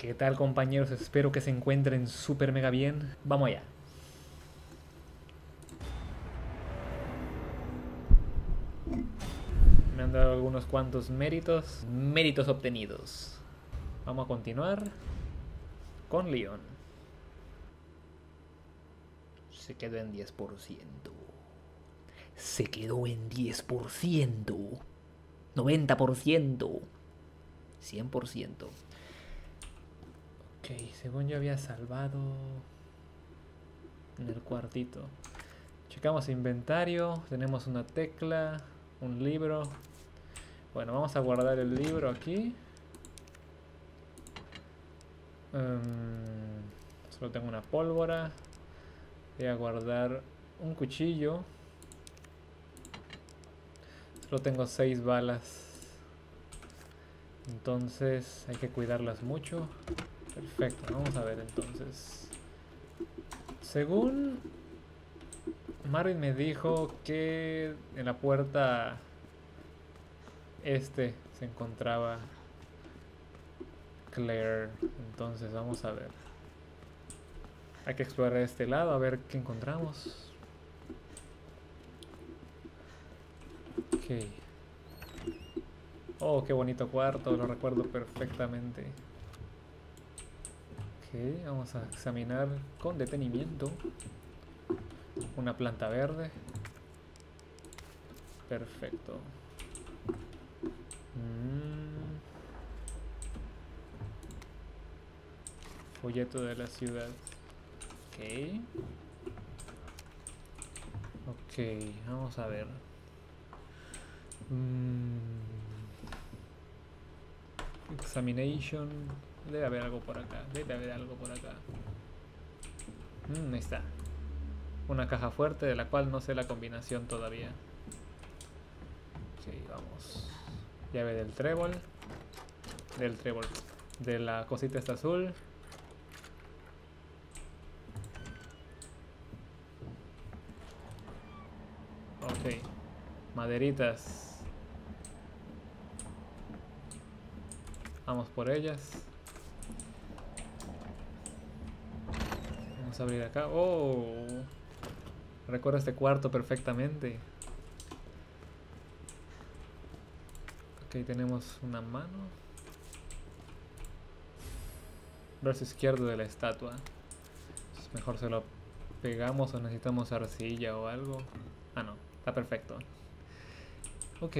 ¿Qué tal, compañeros? Espero que se encuentren súper mega bien. Vamos allá. Me han dado algunos cuantos méritos. Méritos obtenidos. Vamos a continuar con Leon. Se quedó en 10%. Se quedó en 10%. 90%. 100%. Ok, según yo había salvado en el cuartito. Checamos inventario. Tenemos una tecla, un libro. Bueno, vamos a guardar el libro aquí. Solo tengo una pólvora. Voy a guardar un cuchillo. Solo tengo 6 balas. Entonces hay que cuidarlas mucho. Perfecto, vamos a ver entonces. Según Marvin me dijo que en la puerta este se encontraba Claire. Entonces vamos a ver. Hay que explorar este lado a ver qué encontramos. Ok. Oh, qué bonito cuarto, lo recuerdo perfectamente. Ok, vamos a examinar con detenimiento. Una planta verde. Perfecto. Folleto de la ciudad. Ok. Ok, vamos a ver. Examination. Debe haber algo por acá. Debe haber algo por acá. Ahí está. Una caja fuerte de la cual no sé la combinación todavía. Sí, vamos. Llave del trébol. Del trébol. De la cosita esta azul. Ok. Maderitas. Vamos por ellas. Vamos a abrir acá. ¡Oh! Recuerdo este cuarto perfectamente. Ok, tenemos una mano. Brazo izquierdo de la estatua. Entonces mejor se lo pegamos o necesitamos arcilla o algo. Ah, no. Está perfecto. Ok.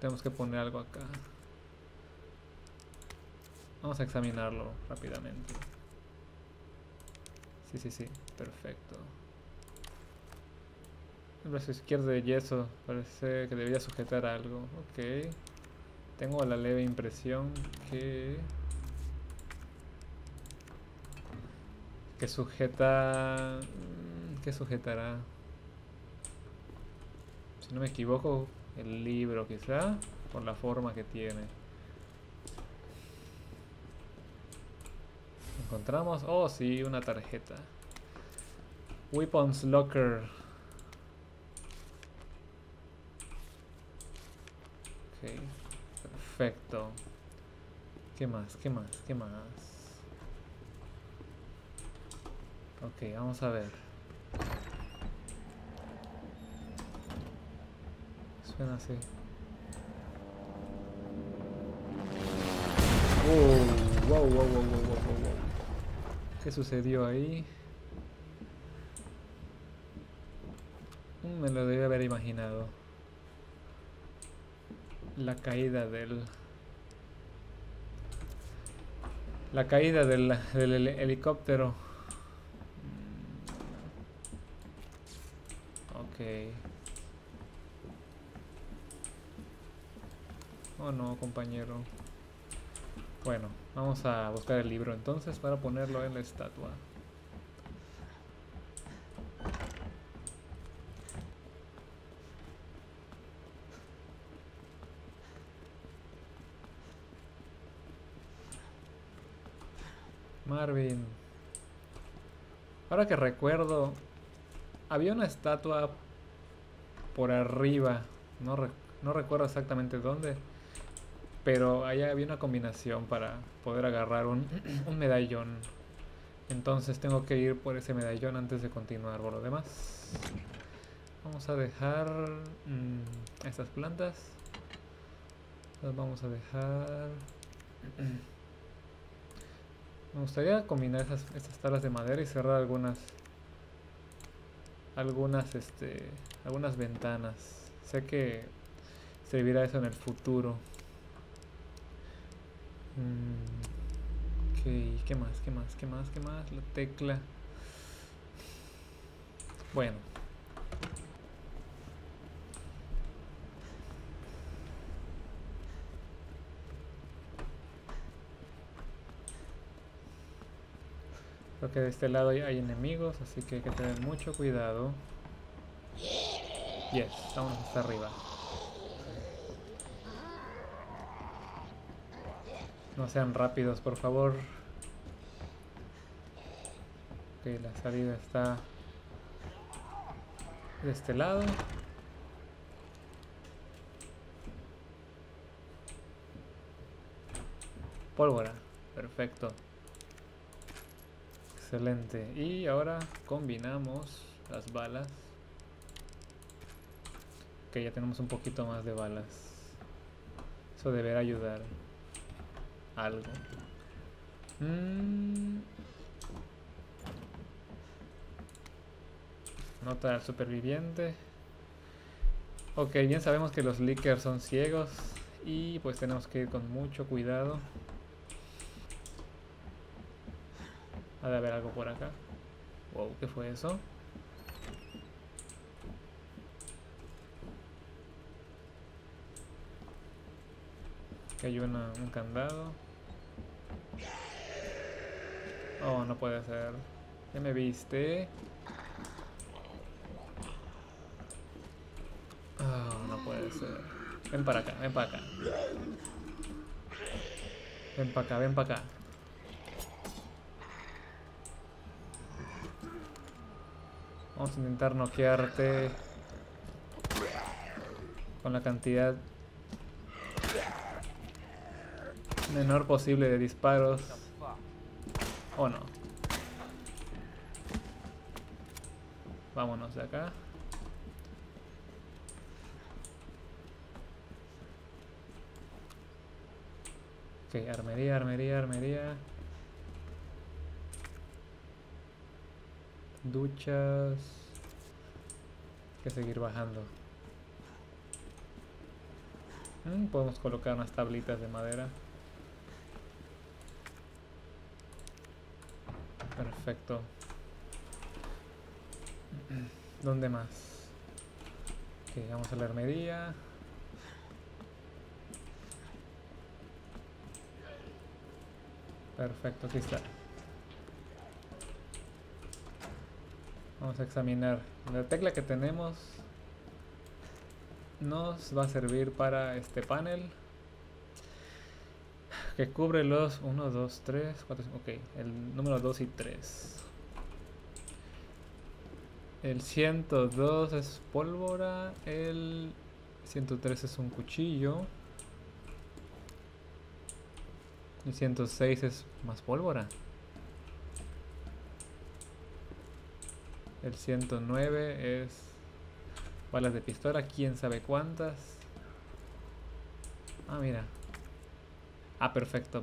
Tenemos que poner algo acá. Vamos a examinarlo rápidamente. Sí. Perfecto. El brazo izquierdo de yeso. Parece que debería sujetar algo. Ok. Tengo la leve impresión que sujeta... ¿Qué sujetará? Si no me equivoco... El libro quizá, por la forma que tiene. Encontramos, oh sí, una tarjeta. Weapons Locker. Ok, perfecto. ¿Qué más? Ok, vamos a ver. Así. Oh, wow. ¿Qué sucedió ahí? Me lo debía haber imaginado. La caída del helicóptero. Ok. Oh no, compañero. Bueno, vamos a buscar el libro entonces para ponerlo en la estatua. Marvin. Ahora que recuerdo, había una estatua por arriba. No recuerdo exactamente dónde. Pero allá había una combinación para poder agarrar un medallón. Entonces tengo que ir por ese medallón antes de continuar por lo demás. Vamos a dejar estas plantas. Las vamos a dejar. Me gustaría combinar estas tablas de madera y cerrar algunas ventanas. Sé que servirá eso en el futuro. Ok, ¿qué más? La tecla. Bueno. Creo que de este lado hay enemigos, así que hay que tener mucho cuidado. Yes, estamos hasta arriba. No sean rápidos, por favor. Ok, la salida está de este lado. Pólvora, perfecto. Excelente. Y ahora combinamos las balas. Ok, ya tenemos un poquito más de balas. Eso deberá ayudar. Algo. Nota al superviviente. Ok, bien sabemos que los Lickers son ciegos y pues tenemos que ir con mucho cuidado. Ha de haber algo por acá. Wow, ¿qué fue eso? Que hay un candado. Oh, no puede ser. Ya me viste. Oh, no puede ser. Ven para acá, ven para acá. Ven para acá, ven para acá. Vamos a intentar noquearte con la cantidad menor posible de disparos. Oh no. Vámonos de acá. Ok, armería. Duchas. Hay que seguir bajando. Podemos colocar unas tablitas de madera. Perfecto. ¿Dónde más? Ok, vamos a la armería. Perfecto, aquí está. Vamos a examinar. La tecla que tenemos nos va a servir para este panel que cubre los 1, 2, 3, 4, 5, ok, el número 2 y 3. El 102 es pólvora, el 103 es un cuchillo, el 106 es más pólvora. El 109 es balas de pistola, quién sabe cuántas. Ah, mira. Ah, perfecto.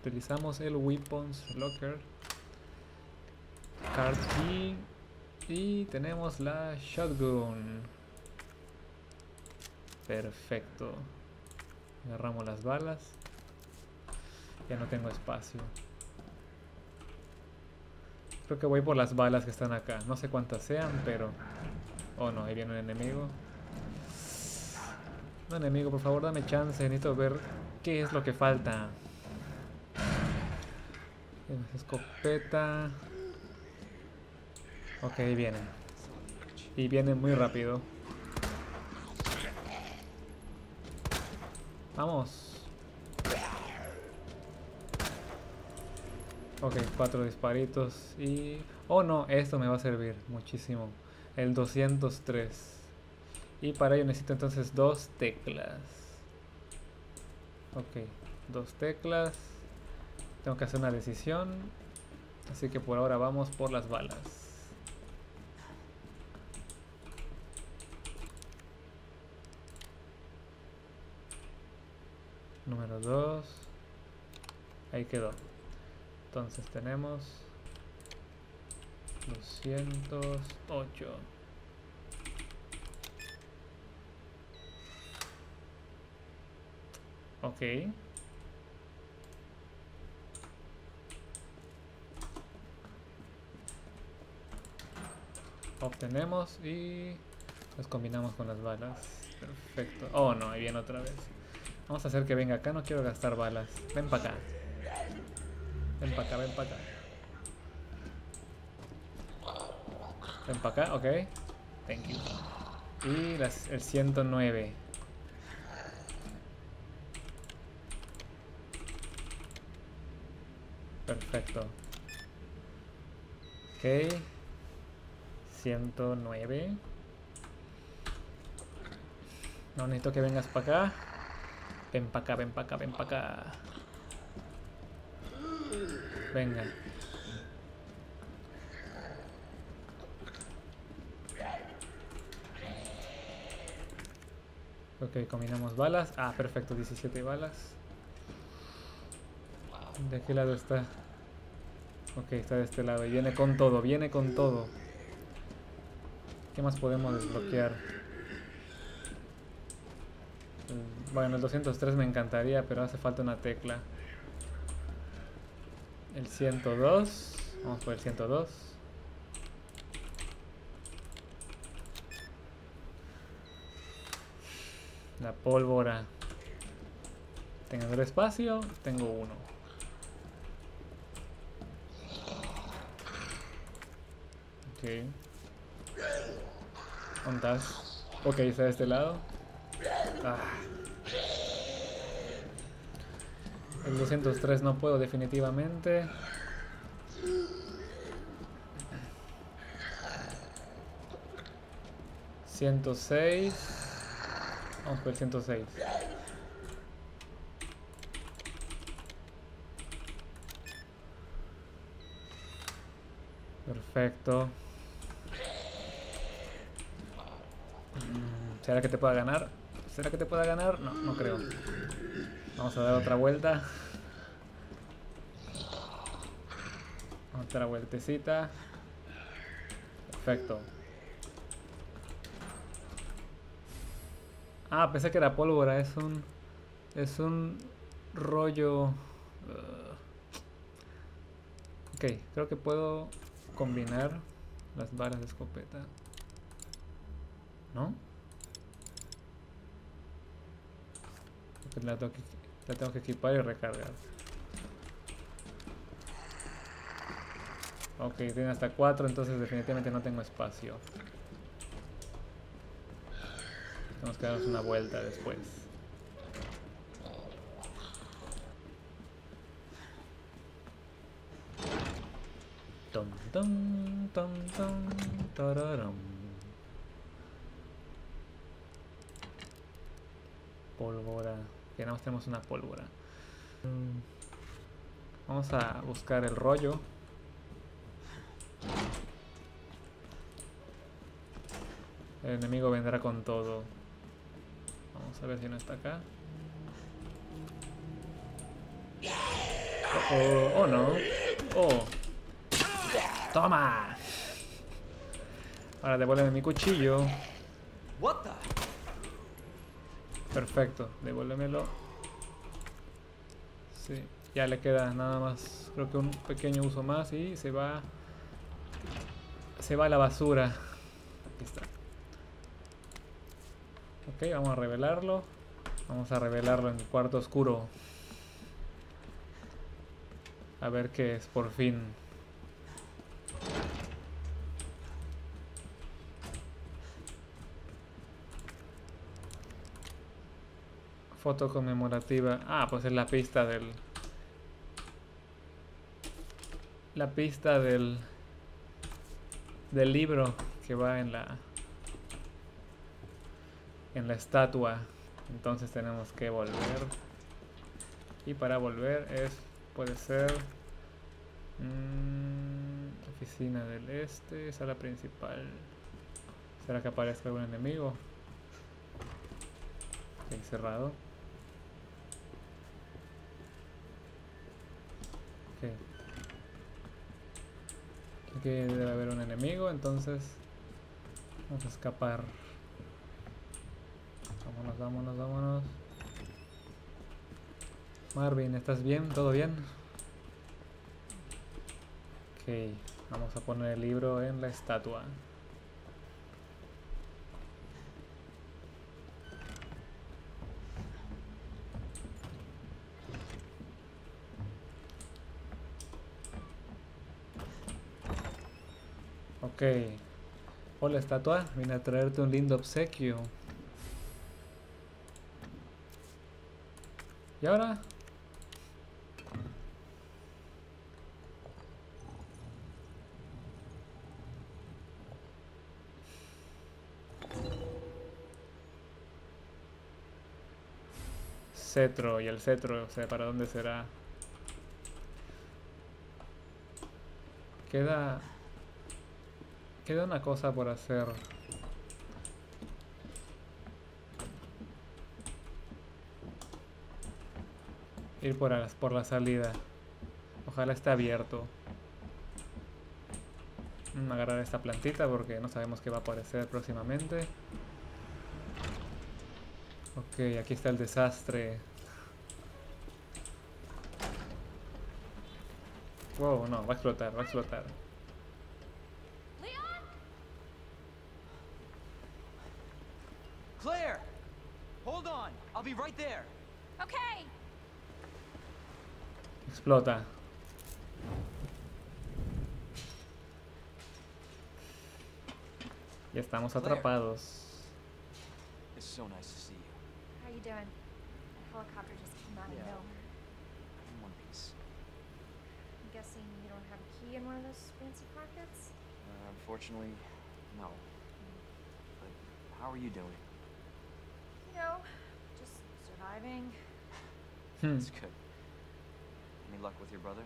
Utilizamos el Weapons Locker. Card Key. Y tenemos la Shotgun. Perfecto. Agarramos las balas. Ya no tengo espacio. Creo que voy por las balas que están acá. No sé cuántas sean, pero... Oh no, ahí viene un enemigo. Un enemigo, por favor, dame chance. Necesito ver qué es lo que falta. Escopeta. Ok, vienen. Y vienen muy rápido. Vamos. Ok, 4 disparitos y... Oh no, esto me va a servir muchísimo. El 203. Y para ello necesito entonces 2 teclas. Ok, dos teclas. Tengo que hacer una decisión. Así que por ahora vamos por las balas. Número 2. Ahí quedó. Entonces tenemos 208. Ok. Obtenemos y los combinamos con las balas. Perfecto. Oh no, ahí viene otra vez. Vamos a hacer que venga acá, no quiero gastar balas. Ven para acá. Ven para acá, ven para acá. Ven para acá, ok. Thank you. Y el 109. Perfecto. Ok. 109. No necesito que vengas para acá. Ven para acá, ven para acá, ven para acá. Venga. Ok, combinamos balas. Ah, perfecto, 17 balas. ¿De qué lado está? Ok, está de este lado. Y viene con todo, viene con todo. ¿Qué más podemos desbloquear? Bueno, el 203 me encantaría, pero hace falta una tecla. El 102. Vamos por el 102. La pólvora. Tengo el espacio, tengo uno. Ok. ¿Dónde estás? Ok, está de este lado. Ah. El 203 no puedo definitivamente. ¿106? Vamos por el 106. Perfecto. ¿Será que te pueda ganar? ¿Será que te pueda ganar? No, no creo. Vamos a dar otra vuelta. Otra vueltecita. Perfecto. Ah, pensé que era pólvora. Es un rollo. Ok, creo que puedo combinar las balas de escopeta. ¿No? La tengo que equipar y recargar. Ok, tiene hasta 4, entonces definitivamente no tengo espacio. Tenemos que darnos una vuelta después. Tom, tom, tom, tom, tararam. Pólvora. Que nada más tenemos una pólvora. Vamos a buscar el rollo. El enemigo vendrá con todo. Vamos a ver si no está acá. Oh, oh no. Oh. Toma. Ahora devuélveme mi cuchillo. Perfecto, devuélvemelo. Sí, ya le queda nada más. Creo que un pequeño uso más y se va. Se va a la basura. Aquí está. Ok, vamos a revelarlo. Vamos a revelarlo en el cuarto oscuro. A ver qué es, por fin. Foto conmemorativa. Ah, pues es la pista del... La pista del... Del libro que va en la... En la estatua. Entonces tenemos que volver. Y para volver es, puede ser oficina del este, sala principal. ¿Será que aparezca algún enemigo? Está encerrado. Ok, aquí debe haber un enemigo, entonces vamos a escapar. Vámonos, vámonos, vámonos. Marvin, ¿estás bien? ¿Todo bien? Ok, vamos a poner el libro en la estatua. Ok. Hola, estatua, vine a traerte un lindo obsequio. ¿Y ahora? Cetro, y el cetro, o sea, ¿para dónde será? Queda una cosa por hacer. Ir por la salida. Ojalá esté abierto. Agarrar esta plantita porque no sabemos qué va a aparecer próximamente. Ok, aquí está el desastre. Wow, no, va a explotar, va a explotar. Claire, hold on, I'll be right there. Okay. Explota. Ya estamos atrapados. It's so nice to see you. How are you doing? The helicopter just came out of nowhere. In one piece. I'm guessing you don't have a key in one of those fancy pockets? Unfortunately, no. But how are you doing? Just surviving. That's good. Any luck with your brother?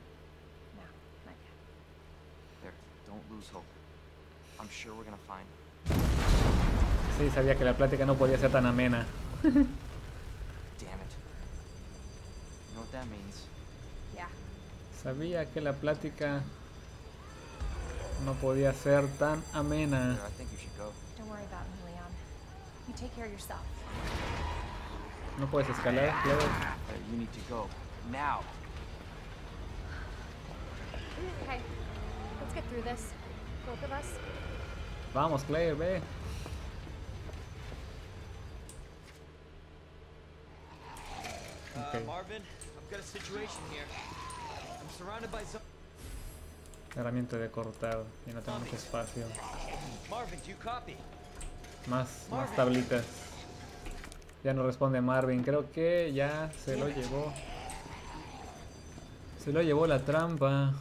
No, not yet. There, don't lose hope. I'm sure we're gonna find him. Sí, sabía que la plática no podía ser tan amena. Damn it. You know what that means? Yeah. Sabía que la plática no podía ser tan amena. I think you should go. Don't worry about me, Leon. You take care of yourself. No puedes escalar, claro. You need to go now. Okay, let's get through this. Both of us. Vamos, Claire, ve. Okay. Marvin, I've got a situation here. I'm surrounded by some herramienta de cortar y no tengo mucho espacio. Marvin, do you copy? Más tablitas. Ya no responde Marvin, creo que ya se lo llevó. Se lo llevó la trampa.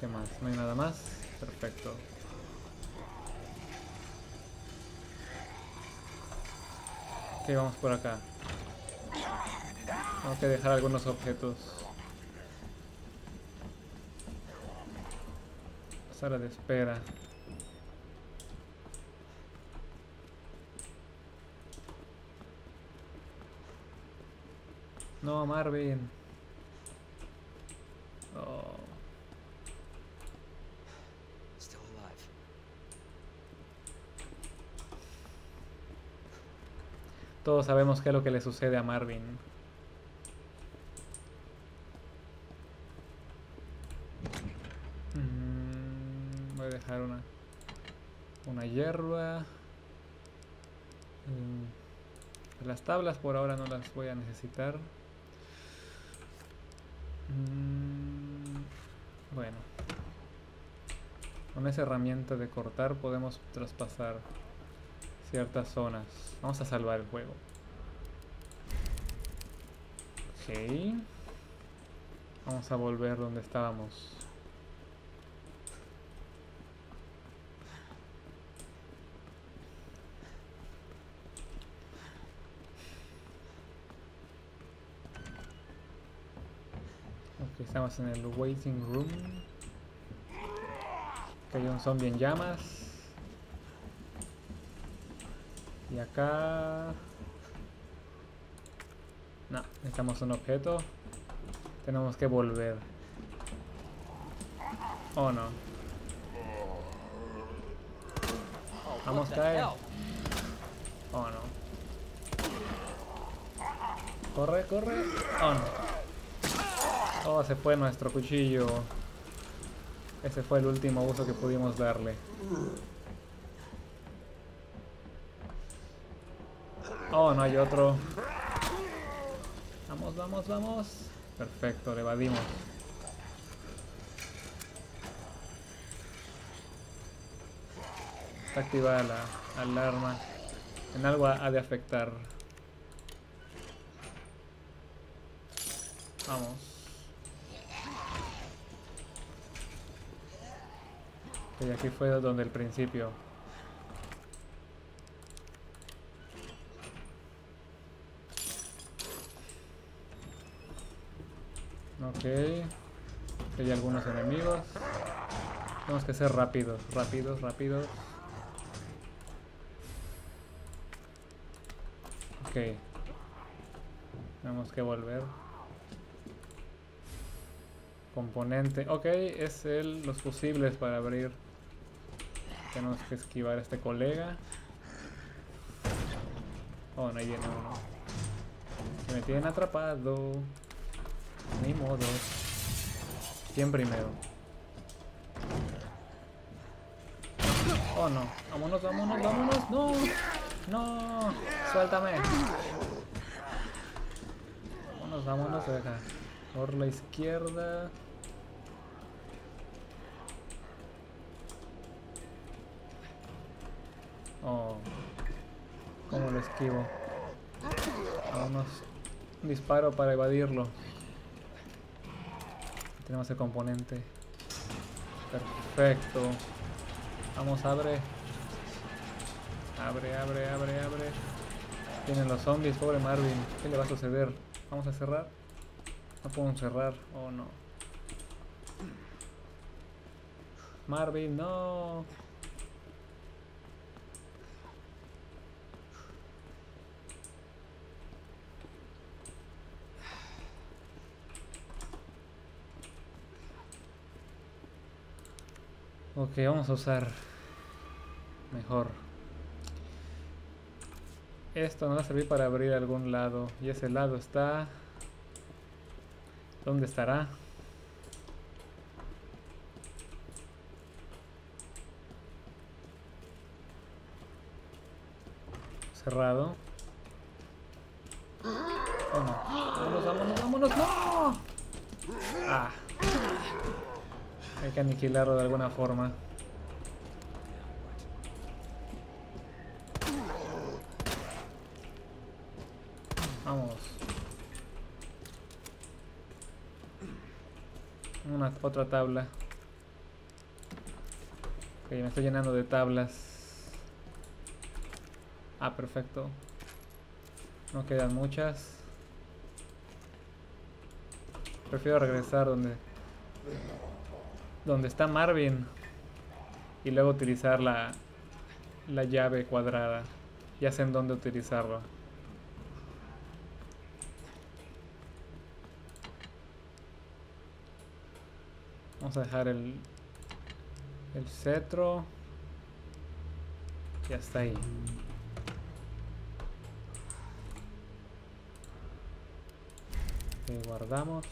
¿Qué más? ¿No hay nada más? Perfecto. Ok, vamos por acá. Tengo que dejar algunos objetos. Sala de espera. No, Marvin. Oh. Still alive. Todos sabemos qué es lo que le sucede a Marvin. Voy a dejar una hierba. Las tablas por ahora no las voy a necesitar. Bueno, con esa herramienta de cortar podemos traspasar ciertas zonas. Vamos a salvar el juego. Ok, vamos a volver donde estábamos. Estamos en el waiting room. Cayó un zombie en llamas. Y acá... no, necesitamos un objeto. Tenemos que volver. Oh no. Vamos a caer. Oh no. Corre, corre. Oh no. Oh, se fue nuestro cuchillo. Ese fue el último uso que pudimos darle. Oh, no hay otro. Vamos, vamos, vamos. Perfecto, le evadimos. Está activada la alarma. En algo ha de afectar. Vamos. Y aquí fue donde el principio. Ok. Hay algunos enemigos. Tenemos que ser rápidos, rápidos, rápidos. Ok. Tenemos que volver. Componente. Ok, es los fusibles para abrir. Tenemos que esquivar a este colega. Oh, no, ahí viene uno. Me tienen atrapado. Ni modo. ¿Quién primero? Oh no. Vámonos, vámonos, vámonos. No. No. Suéltame. Vámonos, vámonos de acá. Por la izquierda. Oh. ¿Cómo lo esquivo? Vámonos. Un disparo para evadirlo. Tenemos el componente. Perfecto. Vamos, abre. Abre, abre, abre, abre. Tienen los zombies, pobre Marvin. ¿Qué le va a suceder? ¿Vamos a cerrar? No puedo cerrar. Oh no. Marvin, no. Ok, vamos a usar mejor. Esto nos va a servir para abrir algún lado. Y ese lado está... ¿dónde estará? Cerrado. Oh no. Vámonos, vámonos, vámonos. ¡No! Ah. Hay que aniquilarlo de alguna forma. Vamos. Otra tabla. Ok, me estoy llenando de tablas. Ah, perfecto. No quedan muchas. Prefiero regresar donde está Marvin y luego utilizar la llave cuadrada. Ya sé en dónde utilizarlo. Vamos a dejar el cetro. Ya está ahí. Okay, guardamos.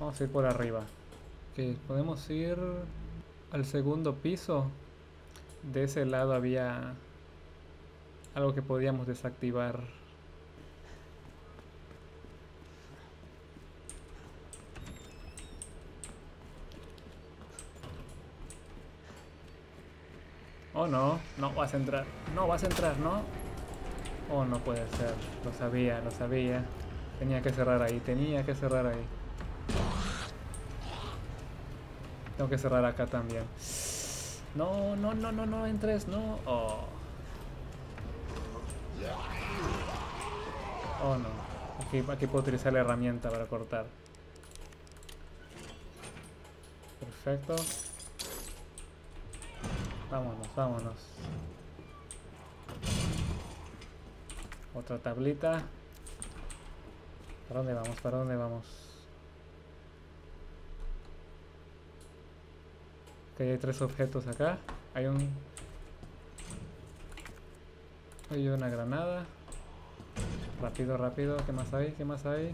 Vamos a ir por arriba. Okay, podemos ir al segundo piso. De ese lado había algo que podíamos desactivar. Oh no, no vas a entrar. No vas a entrar, ¿no? Oh, no puede ser. Lo sabía, lo sabía. Tenía que cerrar ahí, tenía que cerrar ahí. Tengo que cerrar acá también. No, no, no, no, no entres, no. Oh. Oh no. Aquí puedo utilizar la herramienta para cortar. Perfecto. Vámonos, vámonos. Otra tablita. ¿Para dónde vamos? ¿Para dónde vamos? Ok, hay tres objetos acá. Hay una granada. Rápido, rápido. ¿Qué más hay? ¿Qué más hay?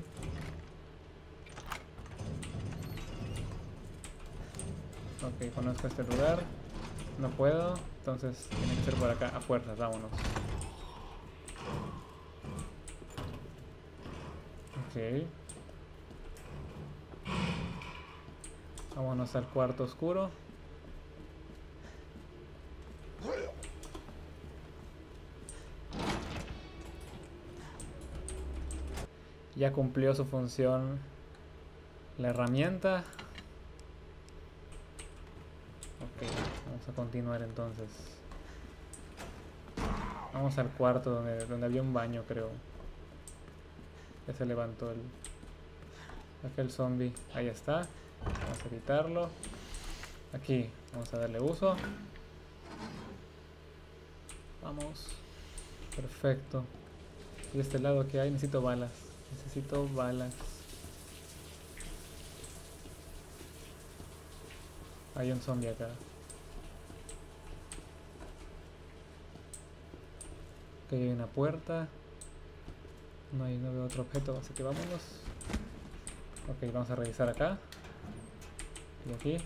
Ok, conozco este lugar. No puedo. Entonces tiene que ser por acá. A fuerzas, vámonos. Ok. Vámonos al cuarto oscuro. Ya cumplió su función la herramienta. Ok, vamos a continuar entonces. Vamos al cuarto donde había un baño, creo. Ya se levantó aquel zombie. Ahí está. Vamos a quitarlo. Aquí, vamos a darle uso. Vamos. Perfecto. Y de este lado que hay, necesito balas. Necesito balas. Hay un zombie acá. Ok, hay una puerta. No veo otro objeto, así que vámonos. Ok, vamos a revisar acá. Y aquí.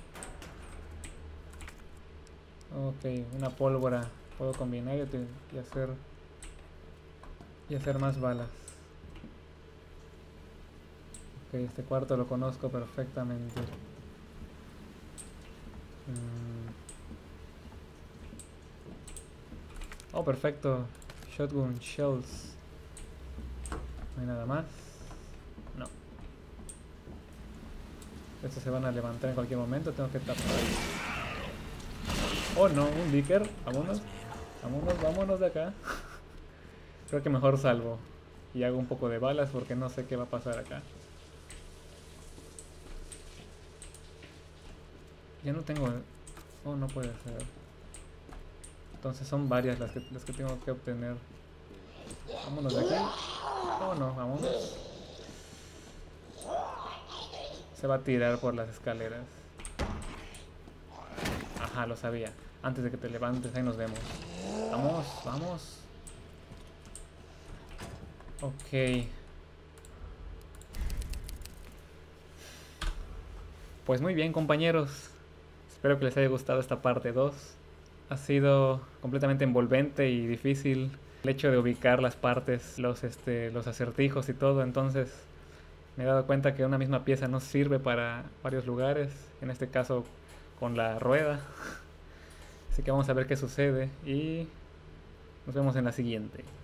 Ok, una pólvora. Puedo combinar y hacer más balas. Ok, este cuarto lo conozco perfectamente. Oh, perfecto. Shotgun shells. No hay nada más. No. Estos se van a levantar en cualquier momento. Tengo que tapar. Oh no, un Licker. Vámonos. Vámonos, vámonos de acá. Creo que mejor salvo. Y hago un poco de balas porque no sé qué va a pasar acá. Ya no tengo... Oh, no puede ser. Entonces son varias las que tengo que obtener. Vámonos de aquí. Oh no, vámonos. Se va a tirar por las escaleras. Ajá, lo sabía. Antes de que te levantes, ahí nos vemos. Vamos, vamos. Ok. Pues muy bien, compañeros. Espero que les haya gustado esta parte 2. Ha sido completamente envolvente y difícil el hecho de ubicar las partes, los acertijos y todo. Entonces me he dado cuenta que una misma pieza no sirve para varios lugares, en este caso con la rueda. Así que vamos a ver qué sucede y nos vemos en la siguiente.